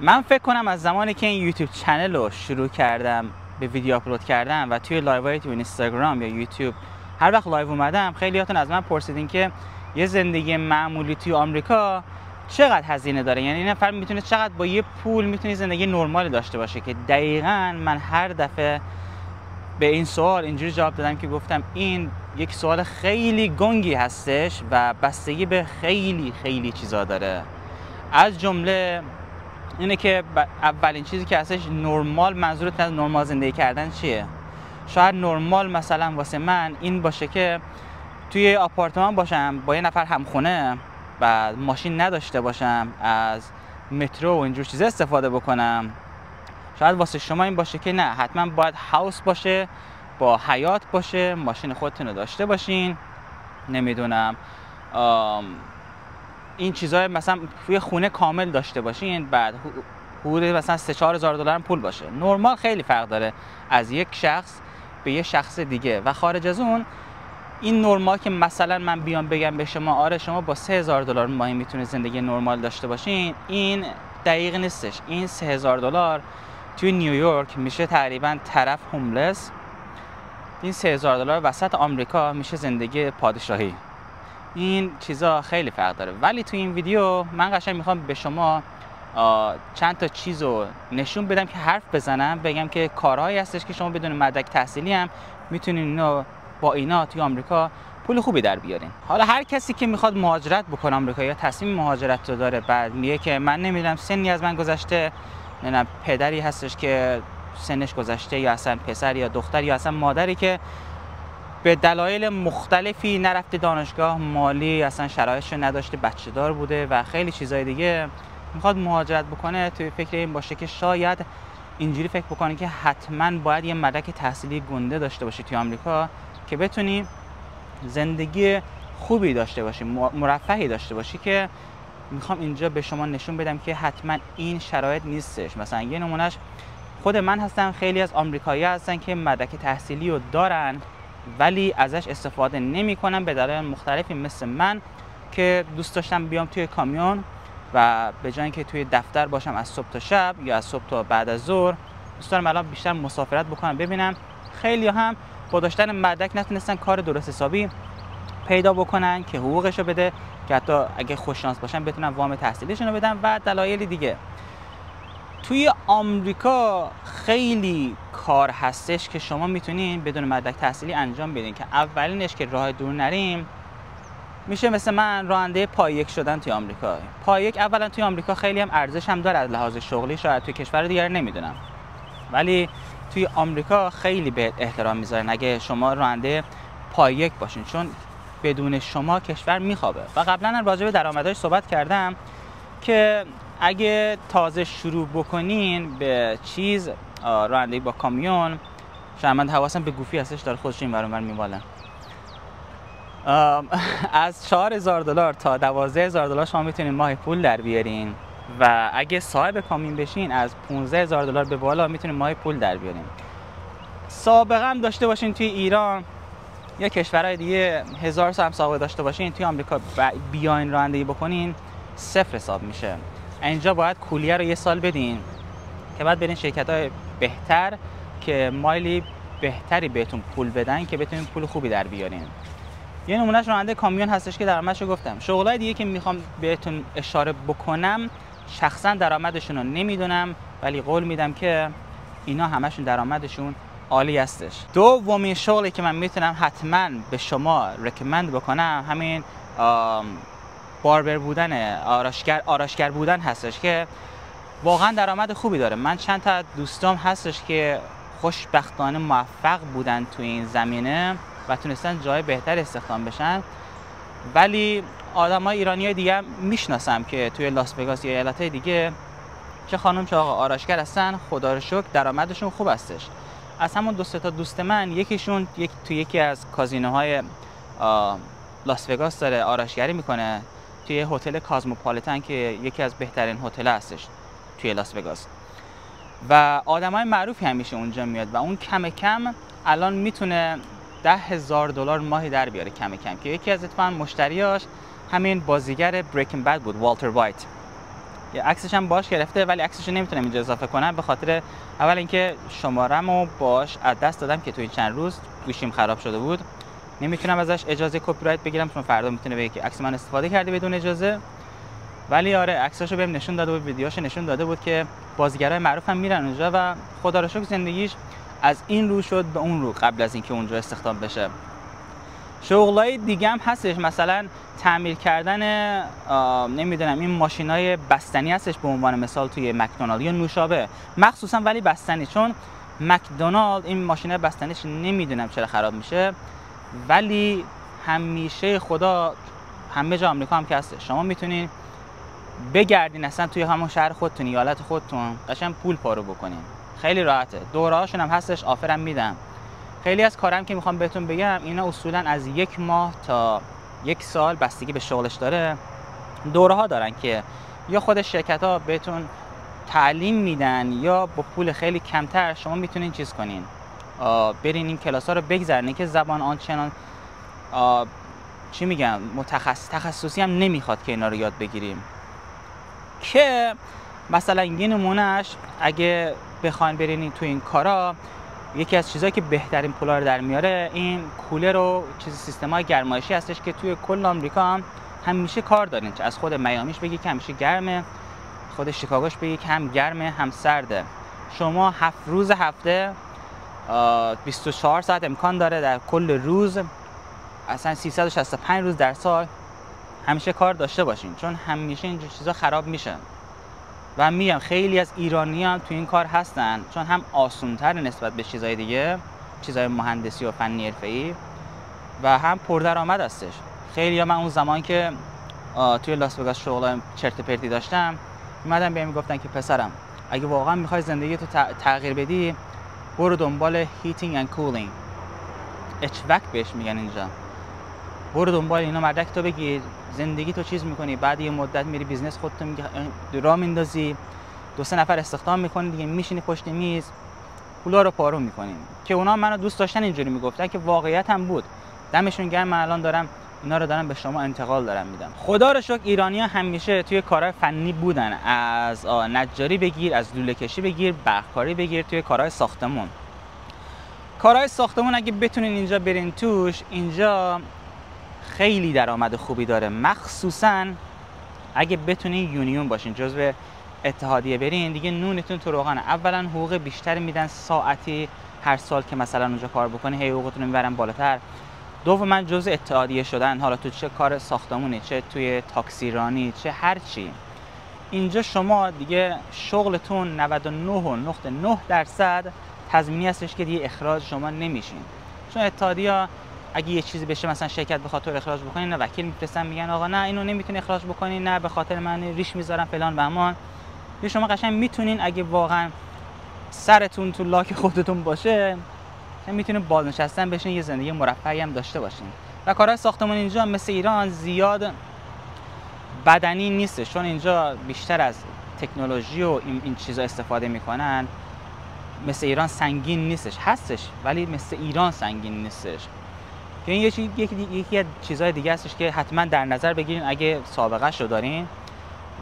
من فکر کنم از زمانی که این یوتیوب چنل رو شروع کردم به ویدیو آپلود کردم و توی لایوهای تو اینستاگرام یا یوتیوب هر وقت لایو اومدم، خیلیاتون از من پرسیدین که یه زندگی معمولی توی آمریکا چقدر هزینه داره، یعنی این نفر میتونه چقدر با یه پول میتونه زندگی نرمال داشته باشه، که دقیقاً من هر دفعه به این سوال اینجوری جواب دادم که گفتم این یک سوال خیلی گنگی هستش و بستگی به خیلی چیزا داره. از جمله اینه که اولین چیزی که هستش نرمال، منظورت از نرمال زندگی کردن چیه؟ شاید نرمال مثلا واسه من این باشه که توی آپارتمان باشم با یه نفر همخونه و ماشین نداشته باشم، از مترو و اینجور چیزا استفاده بکنم. شاید واسه شما این باشه که نه، حتما باید هاوس باشه، با حیاط باشه، ماشین خودتون رو داشته باشین، نمیدونم این چیزای مثلا توی خونه کامل داشته باشین، بعد حدود مثلا 3-4 هزار دلار پول باشه. نرمال خیلی فرق داره از یک شخص به یه شخص دیگه. و خارج از اون این نرمال که مثلا من بیام بگم به شما آره شما با 3000 دلار ماهی میتونه زندگی نرمال داشته باشین، این دقیق نیستش. این 3000 دلار توی نیویورک میشه تقریبا طرف هوملس، این 3000 دلار وسط آمریکا میشه زندگی پادشاهی. این چیزا خیلی فرق داره. ولی تو این ویدیو من قشنگ میخوام به شما چند تا چیزو نشون بدم که حرف بزنم، بگم که کارهایی هستش که شما بدون مدرک تحصیلی هم میتونین اینو با اینا توی آمریکا پول خوبی در بیارین. حالا هر کسی که میخواد مهاجرت بکنه آمریکا یا تصمیم مهاجرت رو داره، بعد میگه که من نمیدونم سنی از من گذشته، نه پدری هستش که سنش گذشته یا اصلا پسر یا دختر یا اصلا مادری که به دلایل مختلفی نرفته دانشگاه، مالی اصلا شرایطش نداشته، بچه دار بوده و خیلی چیزای دیگه، میخواد مهاجرت بکنه، توی فکر این باشه که شاید اینجوری فکر بکنه که حتما باید یه مدرک تحصیلی گنده داشته باشی توی آمریکا که بتونی زندگی خوبی داشته باشی، مرفهی داشته باشی، که میخوام اینجا به شما نشون بدم که حتما این شرایط نیستش. مثلا یه نمونهش خود من هستم. خیلی از آمریکایی هستن که مدرک تحصیلی رو دارن ولی ازش استفاده نمیکنن به دلایل مختلفی، مثل من که دوست داشتم بیام توی کامیون و به جای اینکه توی دفتر باشم از صبح تا شب یا از صبح تا بعد از ظهر، دوست دارم الان بیشتر مسافرت بکنم. ببینم خیلی هم با داشتن مدرک نتونستن کار درست حسابی پیدا بکنن که حقوقش رو بده، که حتی اگه خوش شانس باشن بتونن وام تحصیلیشون رو بدن و دلایل دیگه. توی آمریکا خیلی کار هستش که شما میتونین بدون مدرک تحصیلی انجام بدین، که اولینش که راه دور نریم میشه مثل من راننده پاییک شدن توی آمریکا. پاییک اولا توی آمریکا خیلی هم ارزش هم داره از لحاظ شغلی، شاید توی کشور دیگر نمیدونم ولی توی آمریکا خیلی به احترام میذارن اگه شما راننده پاییک باشین، چون بدون شما کشور میخوابه. و قبلا راجع به درآمداش صحبت کردم که اگه تازه شروع بکنین به چیز رانندگی با کامیون، شاید من حواسم به گوفی هستش داره خودش این برام میباله، از 4000 دلار تا 12000 دلار شما میتونین ماهی پول در بیارین و اگه صاحب کامیون بشین از 15000 دلار به بالا میتونین ماهی پول در بیارین. سابقه هم داشته باشین توی ایران یا کشورهای دیگه، 1000 سال هم سابقه داشته باشین، توی آمریکا بیاین رانندگی بکنین صفر حساب میشه. اینجا باید کولیه رو یه سال بدین که بعد برین شرکت‌های بهتر که مایلی بهتری بهتون پول بدن که بتونین پول خوبی در بیارین. یه نمونهش راننده کامیون هستش که درآمدش رو گفتم. شغلای دیگه که میخوام بهتون اشاره بکنم شخصا درآمدشون رو نمیدونم ولی قول میدم که اینا همشون درآمدشون عالی هستش. دومین شغلی که من میتونم حتما به شما رکمند بکنم همین باربر بودن، آراشگر بودن هستش که واقعا درآمد خوبی داره. من چند تا دوستام هستش که خوشبختانه موفق بودن تو این زمینه و تونستن جای بهتر استخدام بشن، ولی آدمای ایرانی دیگه میشناسم که توی لاس وگاس یا ایالت‌های دیگه چه خانم چه آقا آراشگر هستن، خدا رو شکر درآمدشون خوب هستش. از همون دو تا دوست من یکیشون توی یکی از کازینوهای لاس وگاس داره آراشگری میکنه توی هتل کازموپالیتن که یکی از بهترین هتل هستش توی لاس وگاس و آدمای معروفی همیشه اونجا میاد و اون کم کم الان میتونه 10000 دلار ماهی در بیاره کم کم، که یکی از اتفاقا مشتریاش همین بازیگر بریکینگ بد بود، والتر وایت. عکسش هم باهاش گرفته ولی عکسش رو نمیتونم اینجا اضافه کنم به خاطر اول اینکه شماره‌مو باهاش از دست دادم که توی چند روز گوشیم خراب شده بود، نمیتونم ازش اجازه کپی رایت بگیرم چون فردا میتونه بگه که عکس من استفاده کردی بدون اجازه. ولی آره عکساشو بهم نشون داده بود، ویدیوشو نشون داده بود که بازیگرای معروف هم میرن اونجا و خدا رو شکر زندگیش از این رو شد به اون رو قبل از اینکه اونجا استخدام بشه. شغلای دیگه هم هستش، مثلا تعمیر کردن نمیدونم این ماشینای بستنی هستش به عنوان مثال توی مکدونالد یا نوشابه مخصوصا، ولی بستنی چون مکدونالد این ماشینای بستنیش نمیدونم چرا خراب میشه ولی همیشه خدا همه جا آمریکا هم که هستش شما میتونین بگردین اصلا توی همون شهر خودتون ایالت خودتون قشنگ پول پارو بکنین، خیلی راحته. دوره‌هاشون هم هستش آفرم میدم. خیلی از کارم که میخوام بهتون بگم اینا اصولا از 1 ماه تا 1 سال بستگی به شغلش داره دوره‌ها دارن که یا خود شرکت ها بهتون تعلیم میدن یا با پول خیلی کمتر شما میتونین چیز کنین برین این کلاس ها رو بگذرنین که زبان آنچنان چی میگم تخصصی هم نمیخواد که اینا رو یاد بگیریم که مثلا یه نمونهش اگه بخواین برین تو این کارا یکی از چیزایی که بهترین پولا رو در میاره این کولر و چیز سیستمای گرمایشی هستش که توی کل آمریکا هم همیشه کار دارین، از خود میامیش بگی که همیشه گرمه، خود شیکاگوش بگی که هم گرمه هم سرده. شما 7 روز هفته 24 ساعت امکان داره در کل روز اصلا 365 روز در سال همیشه کار داشته باشین چون همیشه اینجور چیزا خراب میشن. و میگم خیلی از ایرانی هم تو این کار هستن چون هم آسونتر نسبت به چیزهای دیگه، چیزهای مهندسی و فنی حرفه‌ای، و هم پردرآمد هستش. خیلی من اون زمان که توی لاس وگاس شغلای چرت پرتی داشتم اومدن بهم گفتن که پسرم اگه واقعا میخوای زندگی تو تغییر بدی برو دنبال هیتینگ اند کولینگ، HVAC بهش میگن اینجا، برو دنبال اینا مدرک تو بگیر زندگی تو چیز میکنی، بعد یه مدت میری بیزنس خودت را میندازی 2-3 نفر استخدام میکنی دیگه میشینی پشت میز پولا رو پارو میکنی. که اونا منو دوست داشتن اینجوری میگفتن که واقعیت هم بود، دمشون گرم. من الان دارم اینا رو دارم به شما انتقال دارم میدم. خدا رو شکر ایرانی ها همیشه توی کارهای فنی بودن، از نجاری بگیر، از لوله کشی بگیر، برقکاری بگیر، توی کارهای ساختمون. کارهای ساختمون اگه بتونین اینجا برین توش، اینجا خیلی درآمد خوبی داره، مخصوصا اگه بتونین یونیون باشین، جزو اتحادیه برین دیگه نونتون تو روغنه. اولا حقوق بیشتر میدن ساعتی هر سال که مثلا اونجا کار بکنی هی حقوقتون میبرن بالاتر. دوما جزو اتحادیه شدن، حالا تو چه کار ساختمونی چه توی تاکسیرانی چه هر چی، اینجا شما دیگه شغلتون 99.9% تضمینی هستش که دیگه اخراج شما نمیشین. چون اتحادیه اگه یه چیزی بشه مثلا شرکت بخواد تو اخراج بکنی، نه وکیل میفرستن میگن آقا نه اینو نمیتونی اخراج بکنی، نه به خاطر من ریش میذارم فلان بهمان. یه شما قشنگ میتونین اگه واقعا سرتون تو لاک خودتون باشه میتونین بازنشستن بشین، یه زندگی مرفه‌ای هم داشته باشین. و کارهای ساختمون اینجا مثل ایران زیاد بدنی نیستش چون اینجا بیشتر از تکنولوژی و این چیزا استفاده میکنن، مثل ایران سنگین نیستش، هستش ولی مثل ایران سنگین نیستش. که این یکی از چیزهای دیگه هستش که حتما در نظر بگیرین اگه سابقه شو دارین.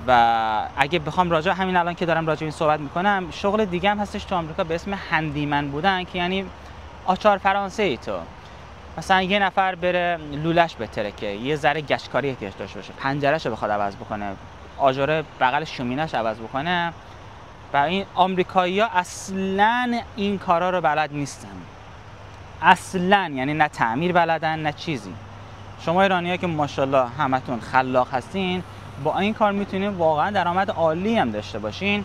و اگه بخوام راجع همین الان که دارم راجع این صحبت میکنم، شغل دیگه هم هستش تو آمریکا به اسم هندیمن بودن که یعنی آچار فرانسه. تو مثلا یه نفر بره لولش بترکه، یه ذره گچکاری احتیاج داشته باشه، پنجرهشو بخواد عوض بکنه، آجر بغل شومینش عوض بکنه، و این آمریکایی‌ها اصلا این کارا رو بلد نیستن اصلا، یعنی نه تعمیر بلدن نه چیزی. شما ایرانی‌ها که ماشاءالله همتون خلاق هستین با این کار میتونین واقعا درآمد عالی هم داشته باشین.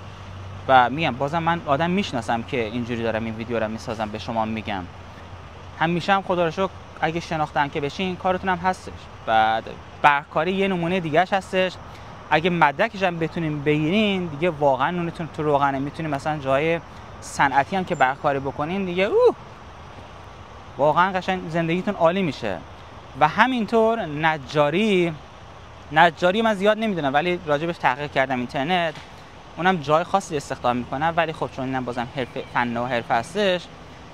و میگم بازم من آدم میشناسم که اینجوری دارم این ویدیو رو میسازم به شما میگم، همیشه هم خدا رو شکر اگه شناختن که بشین کارتون هم هستش. بعد برقکاری یه نمونه دیگه‌اش هستش، اگه مدرکش هم بتونین بگیرین دیگه واقعا نونتون تو روغنه. میتونین مثلا جای صنعتی هم که برقکاری بکنین دیگه اوه واقعا قشنگ زندگیتون عالی میشه. و همینطور نجاری من زیاد نمیدونم ولی راجبش تحقیق کردم اینترنت، اونم جای خاصی استخدام میکنه ولی خب چون اینم بازم فن و حرفه هستش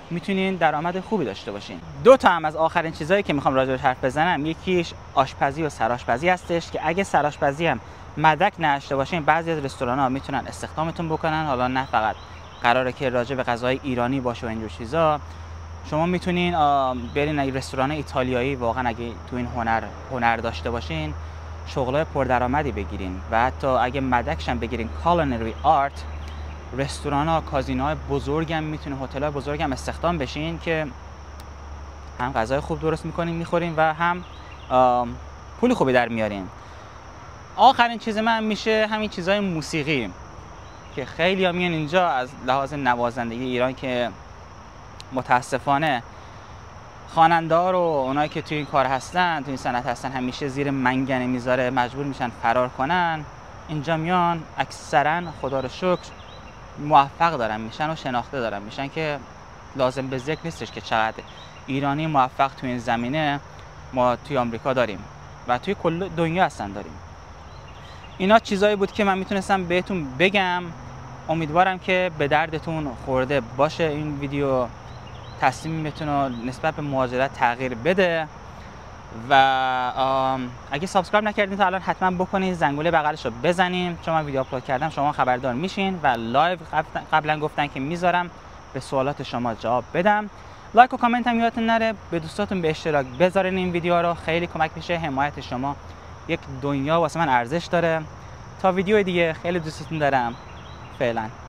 میتونین درآمد خوبی داشته باشین. 2 تا هم از آخرین چیزایی که میخوام راجبش حرف بزنم، یکیش آشپزی و سرآشپزی هستش که اگه سرآشپزی هم مدرک نداشته باشین بعضی از رستوران‌ها میتونن استخدامتون بکنن. حالا نه فقط قراره که راجع به غذای ایرانی باشه و اینجور چیزا، شما میتونین برین اگه رستوران ایتالیایی واقعا اگه تو این هنر داشته باشین شغلای پردرآمدی بگیرین و حتی اگه مدرکش هم بگیرین کالینری آرت، رستوران‌ها، کازینوهای بزرگ هم میتونه، هتل‌های بزرگ هم استخدام بشین که هم غذای خوب درست میکنین میخورین و هم پول خوبی در میارین. آخرین چیز من میشه همین چیزای موسیقی که خیلی ها میان اینجا از لحاظ نوازندگی ایران که متاسفانه خواننده ها رو اونایی که توی این کار هستن، توی این صنعت هستن، همیشه زیر منگنه میذاره، مجبور میشن فرار کنن. اینجا میان اکثرا خدا رو شکر موفق دارن میشن و شناخته دارن میشن که لازم به ذکر نیستش که چقدر ایرانی موفق توی این زمینه ما توی آمریکا داریم و توی کل دنیا هستن داریم. اینا چیزایی بود که من میتونستم بهتون بگم. امیدوارم که به دردتون خورده باشه این ویدیو، تصمیمتون رو نسبت به مهاجرت تغییر بده و اگه سابسکرایب نکردین تا الان حتما بکنین، زنگوله بغلش رو بزنین چون من ویدیو آپلود کردم شما خبردار میشین و لایو قبلا گفتن که میذارم به سوالات شما جواب بدم. لایک و کامنت هم یادتون نره، به دوستاتون به اشتراک بذارین این ویدیو رو، خیلی کمک میشه. حمایت شما یک دنیا واسه من ارزش داره. تا ویدیو دیگه، خیلی دوستتون دارم. فعلا.